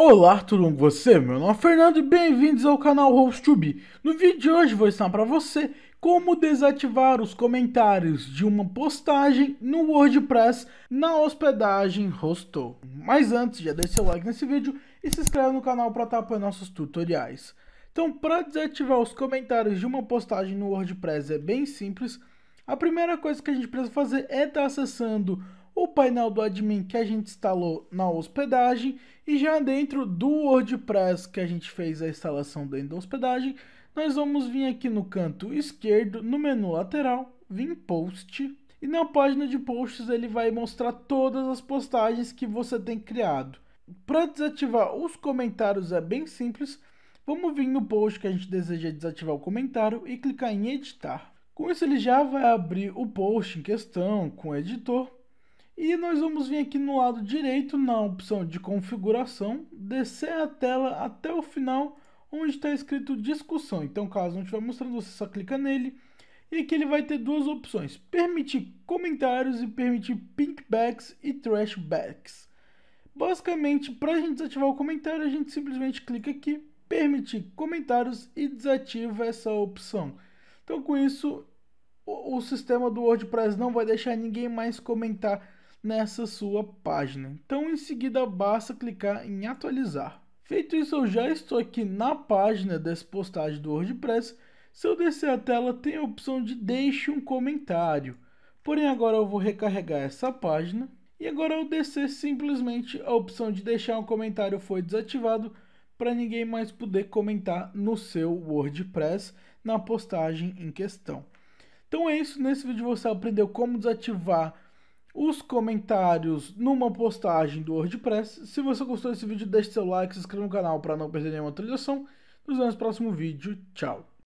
Olá, tudo bom com você? Meu nome é Fernando e bem-vindos ao canal Host2B. No vídeo de hoje vou ensinar para você como desativar os comentários de uma postagem no WordPress na hospedagem Hostoo. Mas antes, já deixa seu like nesse vídeo e se inscreve no canal para estar apoiando nossos tutoriais. Então, para desativar os comentários de uma postagem no WordPress é bem simples. A primeira coisa que a gente precisa fazer é estar acessando o painel do admin que a gente instalou na hospedagem, e já dentro do WordPress que a gente fez a instalação dentro da hospedagem, nós vamos vir aqui no canto esquerdo, no menu lateral, vir em Post, e na página de Posts ele vai mostrar todas as postagens que você tem criado. Para desativar os comentários é bem simples, vamos vir no post que a gente deseja desativar o comentário e clicar em editar. Com isso ele já vai abrir o post em questão com o editor. E nós vamos vir aqui no lado direito, na opção de configuração, descer a tela até o final, onde está escrito discussão. Então, caso não estiver mostrando, você só clica nele. E aqui ele vai ter duas opções, permitir comentários e permitir Pingbacks e Trashbacks. Basicamente, para a gente desativar o comentário, a gente simplesmente clica aqui, permitir comentários, e desativa essa opção. Então, com isso, o sistema do WordPress não vai deixar ninguém mais comentar nessa sua página. Então, em seguida, basta clicar em atualizar. Feito isso, eu já estou aqui na página dessa postagem do WordPress. Se eu descer a tela, tem a opção de deixe um comentário. Porém, agora eu vou recarregar essa página. E agora, ao descer, simplesmente a opção de deixar um comentário foi desativado para ninguém mais poder comentar no seu WordPress na postagem em questão. Então é isso. Nesse vídeo você aprendeu como desativar os comentários numa postagem do WordPress. Se você gostou desse vídeo, deixe seu like, se inscreva no canal para não perder nenhuma atualização. Nos vemos no próximo vídeo. Tchau!